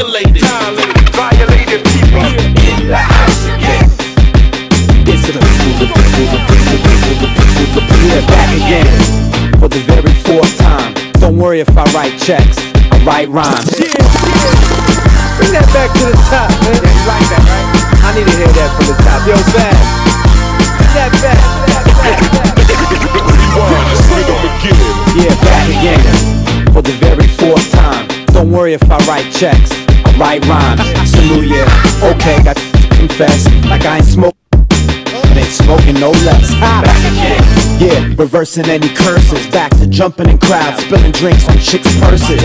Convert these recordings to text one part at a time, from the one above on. violated. Violated people in the house again. This is the people back again for the very fourth time. Don't worry if I write checks, I write rhymes. Bring that back to the top, man. Yeah, you like that, right? I need to hear that from the top. Yo, Bad. Bring that back. Yeah, back again for the very fourth time. Don't worry if I write checks, I write rhymes. Salute, yeah. Okay, got to confess, like I ain't smoking. Ain't smoking no less. Back again, yeah, reversing any curses. Back to jumping in crowds, spilling drinks on chicks' purses.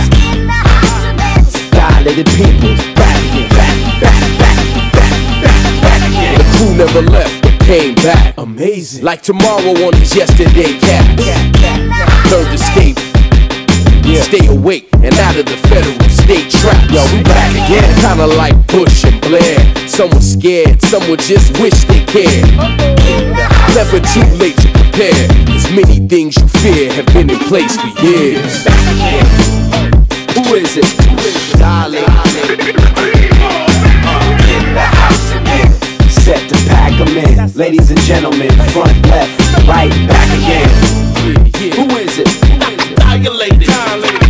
Dilated peoples, back again, back, back, back, back, back, back again. The crew never left, but came back. Amazing, like tomorrow on these yesterday cats. Third escape, yeah. Stay awake and out of the federal state trap. Yo, we back again, kinda like Bush and Blair. Some were scared, some would just wish they cared. Never too late to prepare, as many things you fear have been in place for years. Back again. Who is it? Dilated. In the house again. Set to pack 'em in. Ladies and gentlemen, front, left, right, back again. Who is it? Dilated.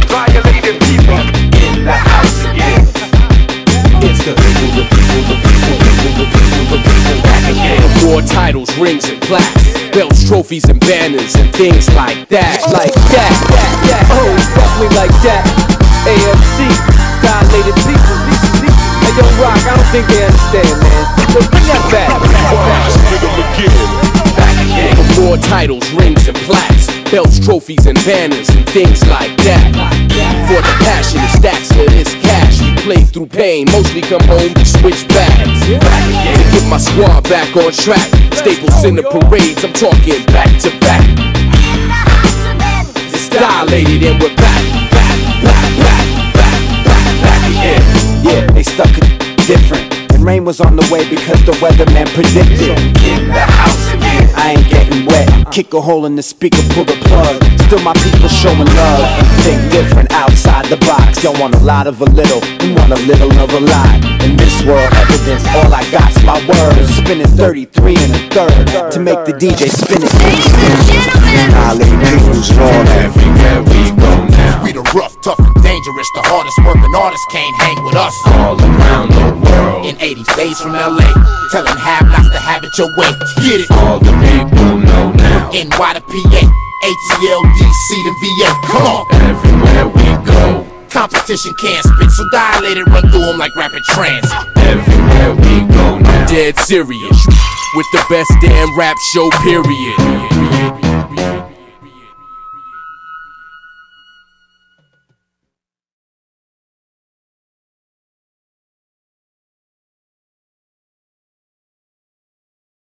Violated people in the house again. It's the people, the people, the people, the people, the people, the people back again. More titles, rings, and plaques, belts, trophies, and banners, and things like that. Like that, that, that, oh, roughly like that. AFC, dilated people. Hey, yo, Rock, I don't think they understand, man. So bring that back. Back again. More titles, rings, and plaques. Belts, trophies, and banners, and things like that. For the passion, the stacks for this cash. We play through pain, mostly come home to switch bags. Back again. To get my squad back on track. Staples in the parades, I'm talking back to back. It's dilated and we're back, back, back, back, back, back, back again. Yeah, they stuck it different. And rain was on the way because the weatherman predicted. In the house again. I ain't getting wet. Kick a hole in the speaker, pull the plug. Still my people showing love. Think different, outside the box. Y'all want a lot of a little, you want a little of a lot. In this world, evidence, all I got's my words. Spinning 33 and a third to make the DJ spin it. Dilated peoples, Lord, everywhere we go now. We the rough, tough, and dangerous. The hardest working artists can't hang with us. All around the world. In 80 days from LA. Telling have not to have it your way. Get it. All the people know now. NY to PA, ATL, DC to VA, come on! Everywhere we go. Competition can't spit, so dilated, run through them like rapid trance. Everywhere we go now. Dead serious, with the best damn rap show, period.